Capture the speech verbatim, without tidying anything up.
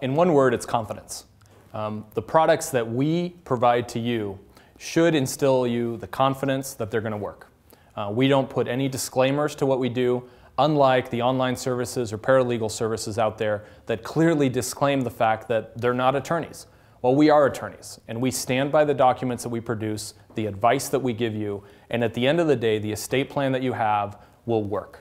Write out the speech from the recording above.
In one word, it's confidence. Um, the products that we provide to you should instill you the confidence that they're going to work. Uh, we don't put any disclaimers to what we do, unlike the online services or paralegal services out there that clearly disclaim the fact that they're not attorneys. Well, we are attorneys, and we stand by the documents that we produce, the advice that we give you, and at the end of the day, the estate plan that you have will work.